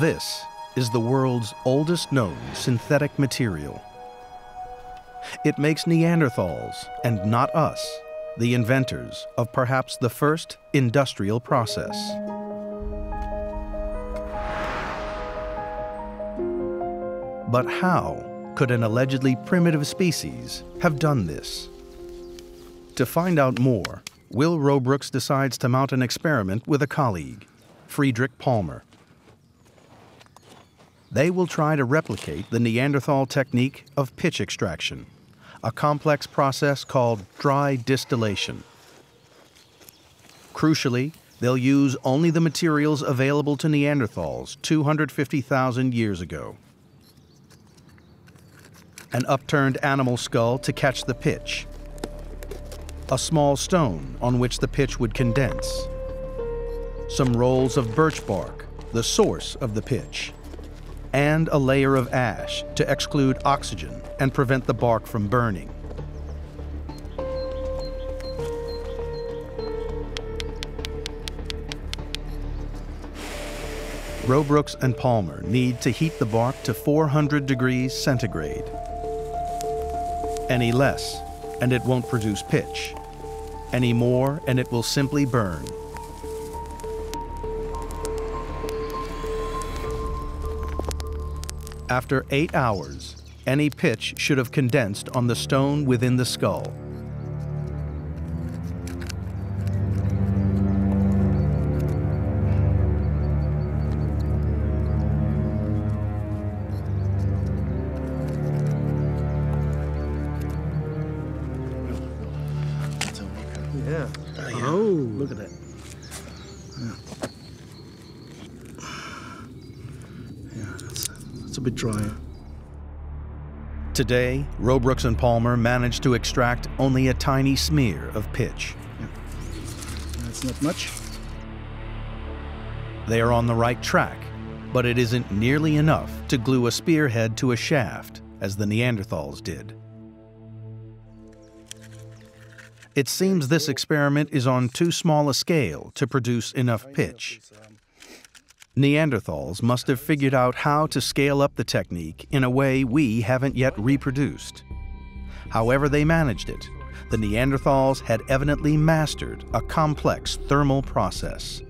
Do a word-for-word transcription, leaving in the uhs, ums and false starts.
This is the world's oldest known synthetic material. It makes Neanderthals, and not us, the inventors of perhaps the first industrial process. But how could an allegedly primitive species have done this? To find out more, Wil Roebroeks decides to mount an experiment with a colleague, Friedrich Palmer. They will try to replicate the Neanderthal technique of pitch extraction, a complex process called dry distillation. Crucially, they'll use only the materials available to Neanderthals two hundred fifty thousand years ago. An upturned animal skull to catch the pitch, a small stone on which the pitch would condense, some rolls of birch bark, the source of the pitch, and a layer of ash to exclude oxygen and prevent the bark from burning. Roebroeks and Palmer need to heat the bark to four hundred degrees centigrade. Any less, and it won't produce pitch. Any more, and it will simply burn. After eight hours, any pitch should have condensed on the stone within the skull. Yeah. Oh, yeah. Oh, look at that. Yeah. It's a bit drier. Today, Roebroeks and Palmer managed to extract only a tiny smear of pitch. Yeah. That's not much. They are on the right track, but it isn't nearly enough to glue a spearhead to a shaft, as the Neanderthals did. It seems this experiment is on too small a scale to produce enough pitch. Neanderthals must have figured out how to scale up the technique in a way we haven't yet reproduced. However they managed it, the Neanderthals had evidently mastered a complex thermal process.